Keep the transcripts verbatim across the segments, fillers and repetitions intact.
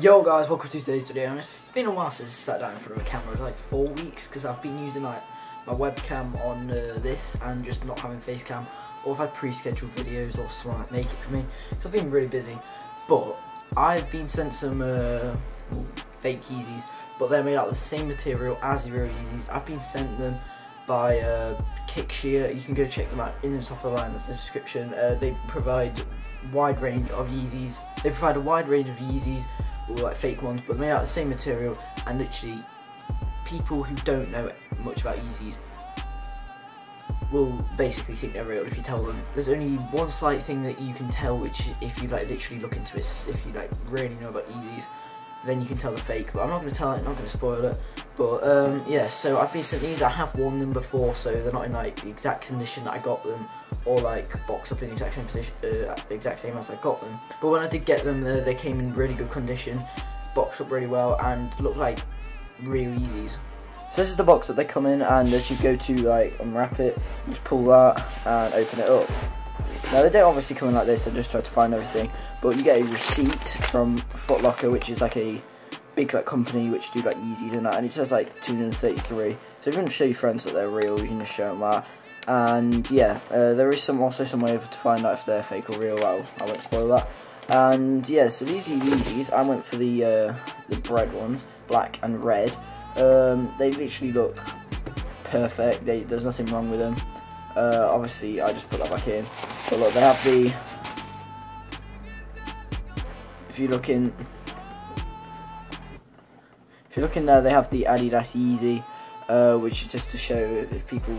Yo guys, welcome to today's video. And it's been a while since I sat down in front of a camera. It's like four weeks because I've been using like my webcam on uh, this and just not having face cam, or I've had pre-scheduled videos or someone like make it for me because I've been really busy. But I've been sent some uh, fake Yeezys, but they're made out of the same material as the real Yeezys. I've been sent them by uh, KicksHere. You can go check them out in the top of the line of the description. Uh, they provide wide range of Yeezys. They provide a wide range of Yeezys. Or like fake ones, but made out of the same material, and literally people who don't know much about Yeezys will basically think they're real if you tell them. There's only one slight thing that you can tell, which if you like literally look into it, if you like really know about Yeezys, then you can tell they're fake, but I'm not going to tell it, I'm not going to spoil it. But um, yeah, so I've been sent these. I have worn them before, so they're not in like the exact condition that I got them, or like boxed up in the exact same position, uh, exact same as I got them. But when I did get them, uh, they came in really good condition, boxed up really well, and looked like real Yeezys. So this is the box that they come in, and as you go to like unwrap it, you just pull that and open it up. Now they don't obviously come in like this, I just try to find everything, but you get a receipt from Foot Locker, which is like a big like company which do like Yeezys and that, and it says like two hundred thirty-three, so if you want to show your friends that they're real, you can just show them that. And yeah, uh, there is some also some way to find out if they're fake or real. Well, I won't spoil that. And yeah, so these are Yeezys. I went for the uh, the bread ones, black and red. Um, they literally look perfect, they, there's nothing wrong with them. Uh, obviously I just put that back in, but look, they have the, if you look in, if you look in there, they have the Adidas Yeezy, uh, which is just to show if people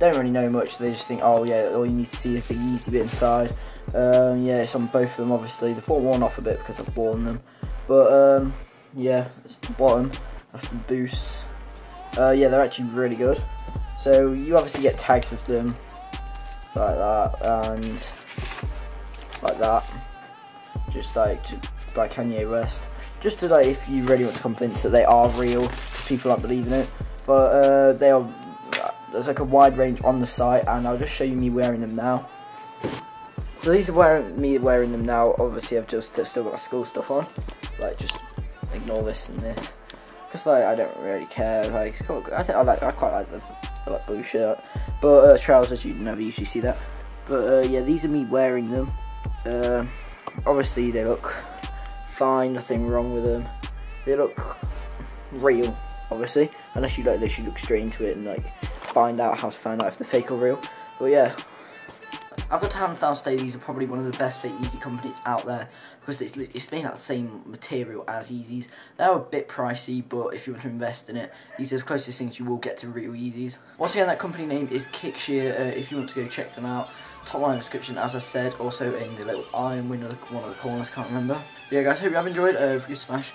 don't really know much, they just think, oh yeah, all you need to see is the Yeezy bit inside. Um, yeah, it's on both of them, obviously. They've worn off a bit because I've worn them, but um, yeah, that's the bottom, that's the boosts. Uh, yeah, they're actually really good. So you obviously get tags with them, like that, and like that, just like to, by Kanye West, just to like if you really want to convince that they are real, people aren't believing it, but uh, they are, there's like a wide range on the site, and I'll just show you me wearing them now. So these are wearing, me wearing them now. Obviously I've just I've still got my school stuff on, like just ignore this and this, because like I don't really care, like it's cool. I think I like, I quite like the like blue shirt, but uh, trousers, you never usually see that. But uh, yeah, these are me wearing them. Uh, obviously they look fine, nothing wrong with them, they look real obviously, unless you like literally look straight into it and like find out how to find out if they're fake or real. But yeah, I've got to hands down today, these are probably one of the best fake Yeezy companies out there, because it's, it's made out of the same material as Yeezys. They're a bit pricey, but if you want to invest in it, these are the closest things you will get to real Yeezys. Once again, that company name is KicksHere, uh, if you want to go check them out. Top line description, as I said, also in the little iron window, one of the corners, can't remember. But yeah guys, hope you have enjoyed, uh, if you smash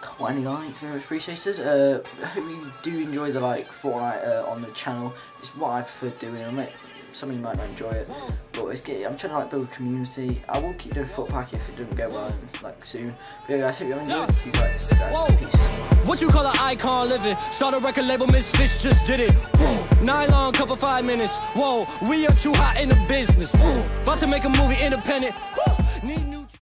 twenty likes, very much appreciated. Uh, I hope you do enjoy the like Fortnite uh, on the channel. It's what I prefer doing. I make, some of you might not enjoy it, but it's good. I'm trying to like build a community. I will keep doing Footpack if it doesn't go well like soon. But yeah guys, hope you enjoyed. Keep like this, guys. Peace. What you call an icon living? Start a record label, Miss Fish just did it. Boom. Nylon cover five minutes. Whoa, we are too hot in the business. Boom. About to make a movie independent.